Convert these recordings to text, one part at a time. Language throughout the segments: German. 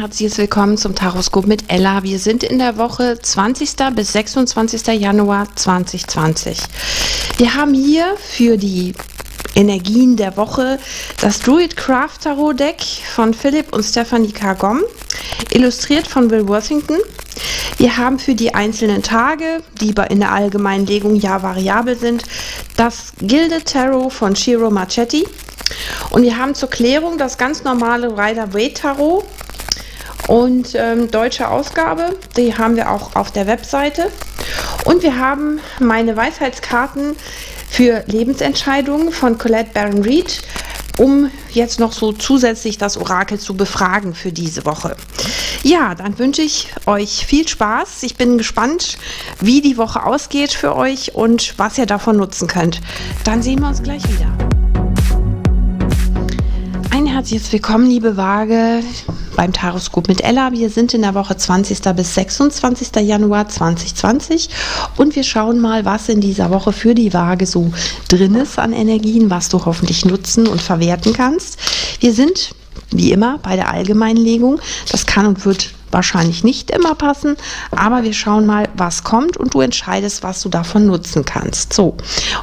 Herzlich willkommen zum Taroskop mit Ella. Wir sind in der Woche 20. bis 26. Januar 2020. Wir haben hier für die Energien der Woche das Druid Craft Tarot Deck von Philipp und Stephanie Kargom, illustriert von Will Worthington. Wir haben für die einzelnen Tage, die in der allgemeinen Legung ja variabel sind, das Gilded Tarot von Shiro Marchetti. Und wir haben zur Klärung das ganz normale Rider-Waite Tarot und deutsche Ausgabe, die haben wir auch auf der Webseite. Und wir haben meine Weisheitskarten für Lebensentscheidungen von Colette Baron Reed, um jetzt noch so zusätzlich das Orakel zu befragen für diese Woche. Ja, dann wünsche ich euch viel Spaß. Ich bin gespannt, wie die Woche ausgeht für euch und was ihr davon nutzen könnt. Dann sehen wir uns gleich wieder. Ein herzliches Willkommen, liebe Waage, beim Taroskop mit Ella. Wir sind in der Woche 20. bis 26. Januar 2020 und wir schauen mal, was in dieser Woche für die Waage so drin ist an Energien, was du hoffentlich nutzen und verwerten kannst. Wir sind, wie immer, bei der allgemeinen Legung. Das kann und wird wahrscheinlich nicht immer passen, aber wir schauen mal, was kommt und du entscheidest, was du davon nutzen kannst. So,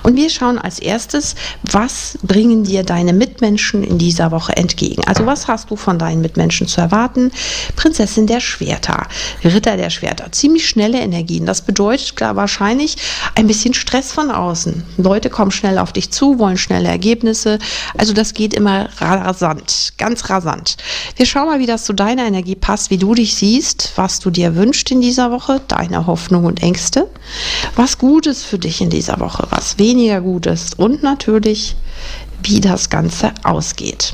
und wir schauen als erstes, was bringen dir deine Mitmenschen in dieser Woche entgegen? Also was hast du von deinen Mitmenschen zu erwarten? Prinzessin der Schwerter, Ritter der Schwerter, ziemlich schnelle Energien. Das bedeutet wahrscheinlich ein bisschen Stress von außen. Leute kommen schnell auf dich zu, wollen schnelle Ergebnisse. Also das geht immer rasant, ganz rasant. Wir schauen mal, wie das zu deiner Energie passt, wie du dich siehst, was du dir wünschst in dieser Woche, deine Hoffnungen und Ängste, was Gutes für dich in dieser Woche, was weniger gut ist und natürlich, wie das Ganze ausgeht.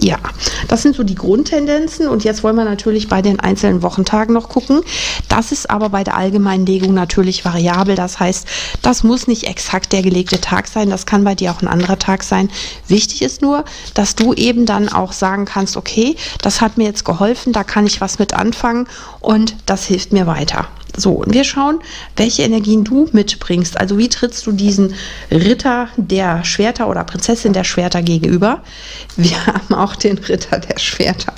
Ja, das sind so die Grundtendenzen und jetzt wollen wir natürlich bei den einzelnen Wochentagen noch gucken. Das ist aber bei der allgemeinen Legung natürlich variabel, das heißt, das muss nicht exakt der gelegte Tag sein, das kann bei dir auch ein anderer Tag sein. Wichtig ist nur, dass du eben dann auch sagen kannst, okay, das hat mir jetzt geholfen, da kann ich was mit anfangen und das hilft mir weiter. So, und wir schauen, welche Energien du mitbringst. Also wie trittst du diesen Ritter der Schwerter oder Prinzessin der Schwerter gegenüber? Wir haben auch den Ritter der Schwerter.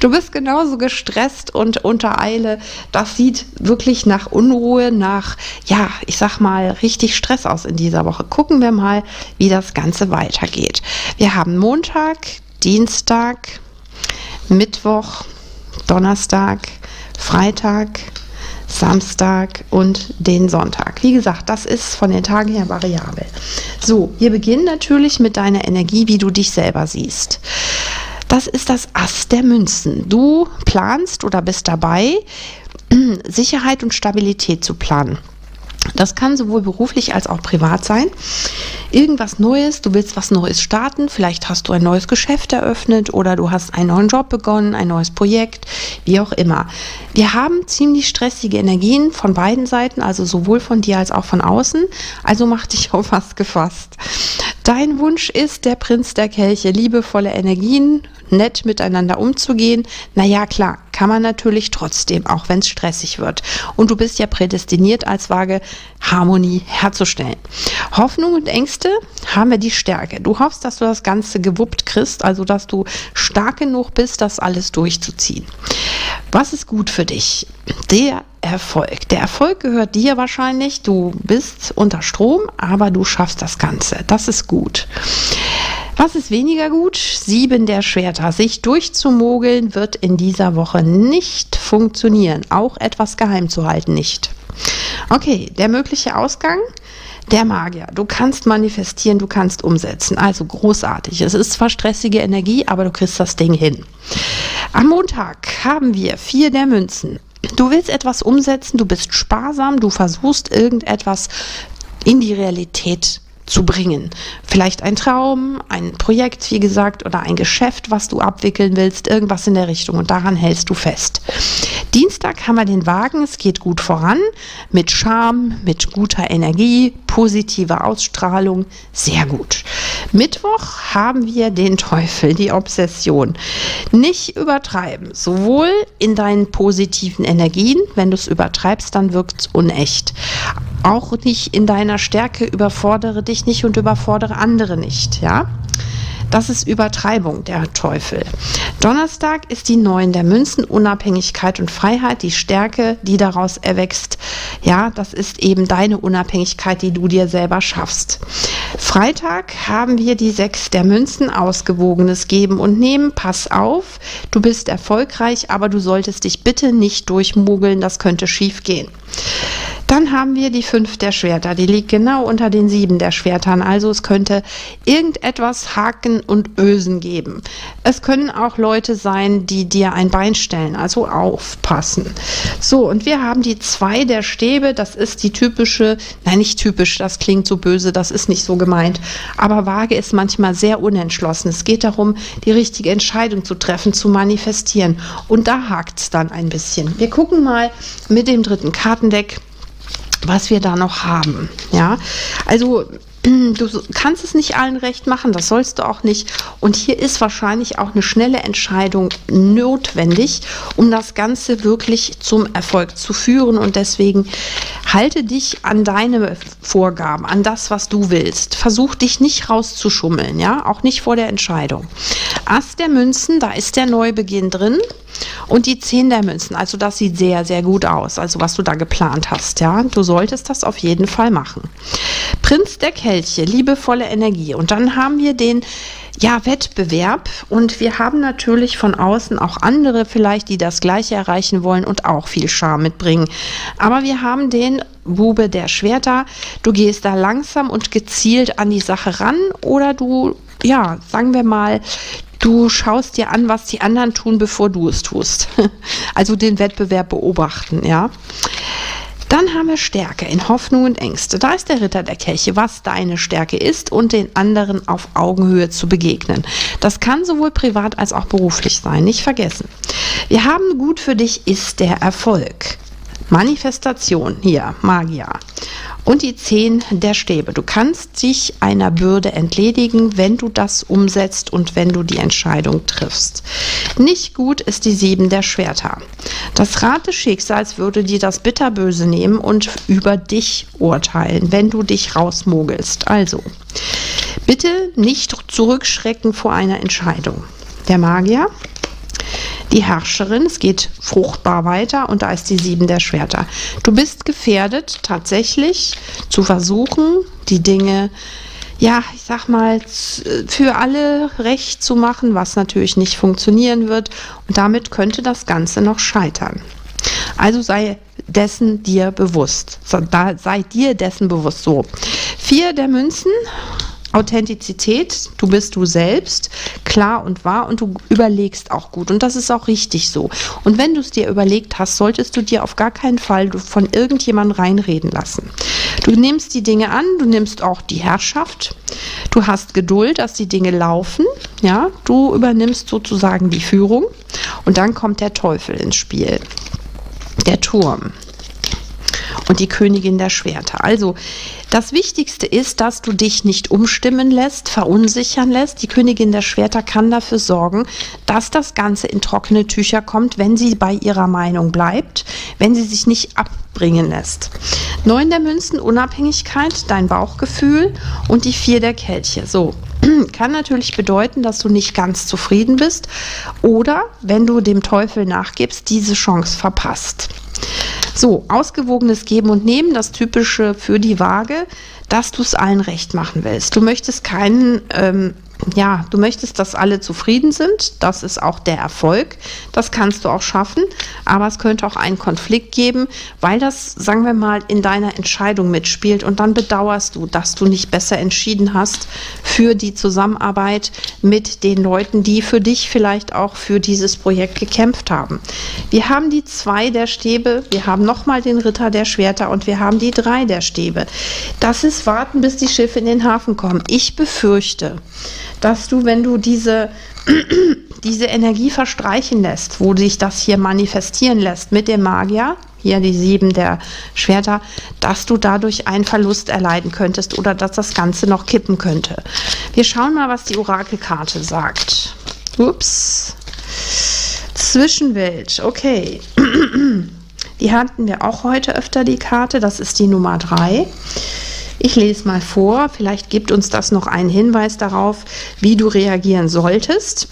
Du bist genauso gestresst und unter Eile. Das sieht wirklich nach Unruhe, nach, ja, ich sag mal, richtig Stress aus in dieser Woche. Gucken wir mal, wie das Ganze weitergeht. Wir haben Montag, Dienstag, Mittwoch, Donnerstag, Freitag, Samstag und den Sonntag. Wie gesagt, das ist von den Tagen her variabel. So, wir beginnen natürlich mit deiner Energie, wie du dich selber siehst. Das ist das Ass der Münzen. Du planst oder bist dabei, Sicherheit und Stabilität zu planen. Das kann sowohl beruflich als auch privat sein. Irgendwas Neues, du willst was Neues starten, vielleicht hast du ein neues Geschäft eröffnet oder du hast einen neuen Job begonnen, ein neues Projekt, wie auch immer. Wir haben ziemlich stressige Energien von beiden Seiten, also sowohl von dir als auch von außen, also mach dich auf was gefasst. Dein Wunsch ist der Prinz der Kelche, liebevolle Energien, nett miteinander umzugehen. Naja, klar, kann man natürlich trotzdem, auch wenn es stressig wird. Und du bist ja prädestiniert als Waage, Harmonie herzustellen. Hoffnung und Ängste haben wir die Stärke. Du hoffst, dass du das Ganze gewuppt kriegst, also dass du stark genug bist, das alles durchzuziehen. Was ist gut für dich? Der Erfolg. Der Erfolg gehört dir wahrscheinlich. Du bist unter Strom, aber du schaffst das Ganze. Das ist gut. Was ist weniger gut? 7 der Schwerter. Sich durchzumogeln wird in dieser Woche nicht funktionieren. Auch etwas geheim zu halten nicht. Okay, der mögliche Ausgang, der Magier. Du kannst manifestieren, du kannst umsetzen. Also großartig. Es ist zwar stressige Energie, aber du kriegst das Ding hin. Am Montag haben wir 4 der Münzen. Du willst etwas umsetzen, du bist sparsam, du versuchst irgendetwas in die Realität zu bringen. Vielleicht ein Traum, ein Projekt, wie gesagt, oder ein Geschäft, was du abwickeln willst, irgendwas in der Richtung und daran hältst du fest. Dienstag haben wir den Wagen, es geht gut voran, mit Charme, mit guter Energie, positiver Ausstrahlung, sehr gut. Mittwoch haben wir den Teufel, die Obsession. Nicht übertreiben, sowohl in deinen positiven Energien, wenn du es übertreibst, dann wirkt es unecht. Auch nicht in deiner Stärke, überfordere dich nicht und überfordere andere nicht, ja. Das ist Übertreibung, der Teufel. Donnerstag ist die 9 der Münzen, Unabhängigkeit und Freiheit, die Stärke, die daraus erwächst. Ja, das ist eben deine Unabhängigkeit, die du dir selber schaffst. Freitag haben wir die 6 der Münzen, ausgewogenes Geben und Nehmen. Pass auf, du bist erfolgreich, aber du solltest dich bitte nicht durchmogeln, das könnte schief gehen. Dann haben wir die 5 der Schwerter, die liegt genau unter den 7 der Schwertern, also es könnte irgendetwas Haken und Ösen geben. Es können auch Leute sein, die dir ein Bein stellen, also aufpassen. So, und wir haben die 2 der Stäbe, das ist die typische, nein, nicht typisch, das klingt so böse, das ist nicht so gemeint, aber Waage ist manchmal sehr unentschlossen. Es geht darum, die richtige Entscheidung zu treffen, zu manifestieren, und da hakt es dann ein bisschen. Wir gucken mal mit dem dritten Kartendeck, was wir da noch haben. Ja, also du kannst es nicht allen recht machen, das sollst du auch nicht. Und hier ist wahrscheinlich auch eine schnelle Entscheidung notwendig, um das Ganze wirklich zum Erfolg zu führen. Und deswegen halte dich an deine Vorgaben, an das, was du willst. Versuch dich nicht rauszuschummeln, ja, auch nicht vor der Entscheidung. Ass der Münzen, da ist der Neubeginn drin. Und die 10 der Münzen, also das sieht sehr, sehr gut aus, also was du da geplant hast, ja. Du solltest das auf jeden Fall machen. Prinz der Kelche, liebevolle Energie. Und dann haben wir den, ja, Wettbewerb, und wir haben natürlich von außen auch andere vielleicht, die das Gleiche erreichen wollen und auch viel Charme mitbringen. Aber wir haben den Bube der Schwerter. Du gehst da langsam und gezielt an die Sache ran, oder du, ja, sagen wir mal, du schaust dir an, was die anderen tun, bevor du es tust. Also den Wettbewerb beobachten, ja. Dann haben wir Stärke in Hoffnung und Ängste. Da ist der Ritter der Kelche, was deine Stärke ist, und den anderen auf Augenhöhe zu begegnen. Das kann sowohl privat als auch beruflich sein, nicht vergessen. Wir haben gut für dich ist der Erfolg. Manifestation, hier, Magia. Und die 10 der Stäbe. Du kannst dich einer Bürde entledigen, wenn du das umsetzt und wenn du die Entscheidung triffst. Nicht gut ist die 7 der Schwerter. Das Rad des Schicksals würde dir das Bitterböse nehmen und über dich urteilen, wenn du dich rausmogelst. Also, bitte nicht zurückschrecken vor einer Entscheidung. Der Magier. Die Herrscherin, es geht fruchtbar weiter, und da ist die 7 der Schwerter. Du bist gefährdet, tatsächlich zu versuchen, die Dinge, ja, ich sag mal, für alle recht zu machen, was natürlich nicht funktionieren wird, und damit könnte das Ganze noch scheitern. Also sei dessen dir bewusst, so. 4 der Münzen. Authentizität, du bist du selbst, klar und wahr, und du überlegst auch gut, und das ist auch richtig so. Und wenn du es dir überlegt hast, solltest du dir auf gar keinen Fall von irgendjemandem reinreden lassen. Du nimmst die Dinge an, du nimmst auch die Herrschaft, du hast Geduld, dass die Dinge laufen, ja, du übernimmst sozusagen die Führung, und dann kommt der Teufel ins Spiel, der Turm. Und die Königin der Schwerter. Also das Wichtigste ist, dass du dich nicht umstimmen lässt, verunsichern lässt. Die Königin der Schwerter kann dafür sorgen, dass das Ganze in trockene Tücher kommt, wenn sie bei ihrer Meinung bleibt, wenn sie sich nicht abbringen lässt. 9 der Münzen, Unabhängigkeit, dein Bauchgefühl, und die 4 der Kelche. So. Kann natürlich bedeuten, dass du nicht ganz zufrieden bist oder, wenn du dem Teufel nachgibst, diese Chance verpasst. So, ausgewogenes Geben und Nehmen, das Typische für die Waage, dass du es allen recht machen willst. Du möchtest keinen, ja, du möchtest, dass alle zufrieden sind, das ist auch der Erfolg, das kannst du auch schaffen, aber es könnte auch einen Konflikt geben, weil das, sagen wir mal, in deiner Entscheidung mitspielt, und dann bedauerst du, dass du nicht besser entschieden hast für die Zusammenarbeit mit den Leuten, die für dich vielleicht auch für dieses Projekt gekämpft haben. Wir haben die 2 der Stäbe, wir haben nochmal den Ritter der Schwerter, und wir haben die 3 der Stäbe. Das ist warten, bis die Schiffe in den Hafen kommen. Ich befürchte, dass du, wenn du diese Energie verstreichen lässt, wo sich das hier manifestieren lässt mit dem Magier, hier die 7 der Schwerter, dass du dadurch einen Verlust erleiden könntest oder dass das Ganze noch kippen könnte. Wir schauen mal, was die Orakelkarte sagt. Ups. Zwischenwelt, okay. Die hatten wir auch heute öfter, die Karte, das ist die Nummer 3. Ich lese mal vor, vielleicht gibt uns das noch einen Hinweis darauf, wie du reagieren solltest.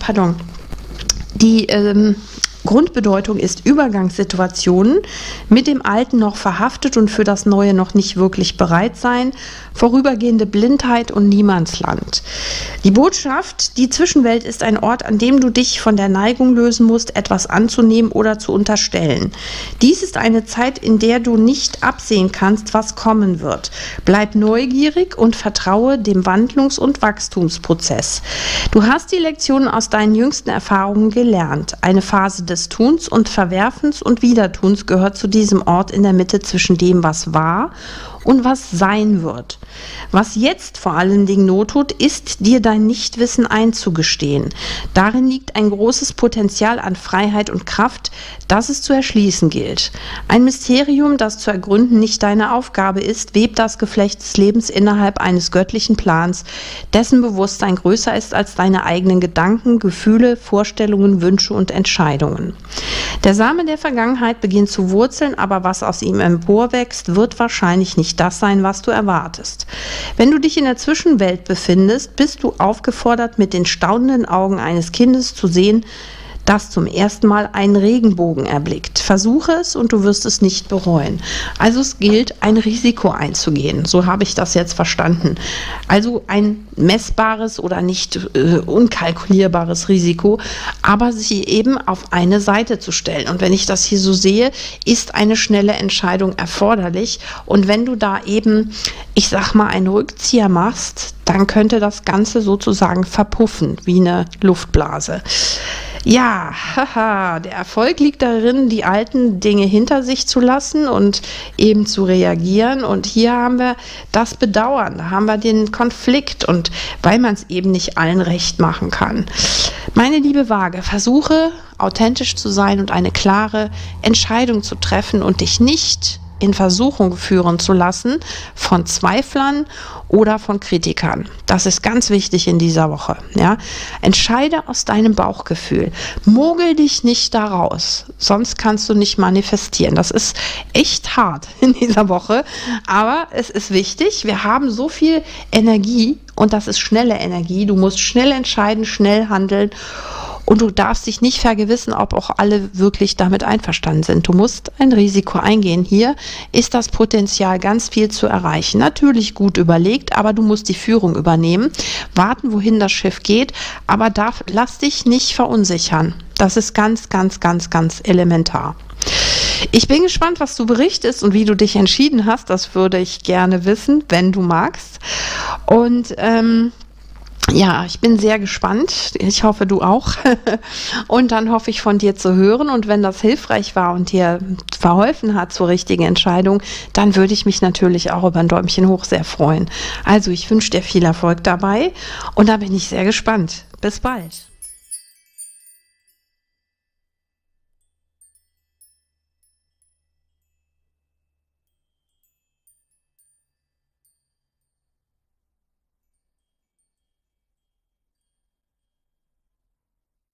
Pardon. Die Grundbedeutung ist Übergangssituationen, mit dem Alten noch verhaftet und für das Neue noch nicht wirklich bereit sein, vorübergehende Blindheit und Niemandsland. Die Botschaft, die Zwischenwelt ist ein Ort, an dem du dich von der Neigung lösen musst, etwas anzunehmen oder zu unterstellen. Dies ist eine Zeit, in der du nicht absehen kannst, was kommen wird. Bleib neugierig und vertraue dem Wandlungs- und Wachstumsprozess. Du hast die Lektionen aus deinen jüngsten Erfahrungen gelernt. Eine Phase des Tuns und Verwerfens und Wiedertuns gehört zu diesem Ort in der Mitte zwischen dem, was war und was sein wird. Was jetzt vor allen Dingen not tut, ist, dir dein Nichtwissen einzugestehen. Darin liegt ein großes Potenzial an Freiheit und Kraft, das es zu erschließen gilt. Ein Mysterium, das zu ergründen nicht deine Aufgabe ist, webt das Geflecht des Lebens innerhalb eines göttlichen Plans, dessen Bewusstsein größer ist als deine eigenen Gedanken, Gefühle, Vorstellungen, Wünsche und Entscheidungen. Der Same der Vergangenheit beginnt zu wurzeln, aber was aus ihm emporwächst, wird wahrscheinlich nicht das sein, was du erwartest. Wenn du dich in der Zwischenwelt befindest, bist du aufgefordert, mit den staunenden Augen eines Kindes zu sehen, das zum ersten Mal einen Regenbogen erblickt. Versuche es und du wirst es nicht bereuen. Also es gilt, ein Risiko einzugehen. So habe ich das jetzt verstanden. Also ein messbares oder nicht unkalkulierbares Risiko, aber sich eben auf eine Seite zu stellen. Und wenn ich das hier so sehe, ist eine schnelle Entscheidung erforderlich. Und wenn du da eben, ich sag mal, einen Rückzieher machst, dann könnte das Ganze sozusagen verpuffen, wie eine Luftblase. Ja, haha, der Erfolg liegt darin, die alten Dinge hinter sich zu lassen und eben zu reagieren. Und hier haben wir das Bedauern, da haben wir den Konflikt und weil man es eben nicht allen recht machen kann. Meine liebe Waage, versuche authentisch zu sein und eine klare Entscheidung zu treffen und dich nicht in Versuchung führen zu lassen von Zweiflern oder von Kritikern. Das ist ganz wichtig in dieser Woche. Ja? Entscheide aus deinem Bauchgefühl. Mogel dich nicht daraus, sonst kannst du nicht manifestieren. Das ist echt hart in dieser Woche, aber es ist wichtig. Wir haben so viel Energie und das ist schnelle Energie. Du musst schnell entscheiden, schnell handeln. Und du darfst dich nicht vergewissern, ob auch alle wirklich damit einverstanden sind. Du musst ein Risiko eingehen. Hier ist das Potenzial, ganz viel zu erreichen. Natürlich gut überlegt, aber du musst die Führung übernehmen. Warten, wohin das Schiff geht, aber lass dich nicht verunsichern. Das ist ganz, ganz, ganz, ganz elementar. Ich bin gespannt, was du berichtest und wie du dich entschieden hast. Das würde ich gerne wissen, wenn du magst. Und ja, ich bin sehr gespannt. Ich hoffe, du auch. Und dann hoffe ich, von dir zu hören. Und wenn das hilfreich war und dir verholfen hat zur richtigen Entscheidung, dann würde ich mich natürlich auch über ein Däumchen hoch sehr freuen. Also, ich wünsche dir viel Erfolg dabei und da bin ich sehr gespannt. Bis bald.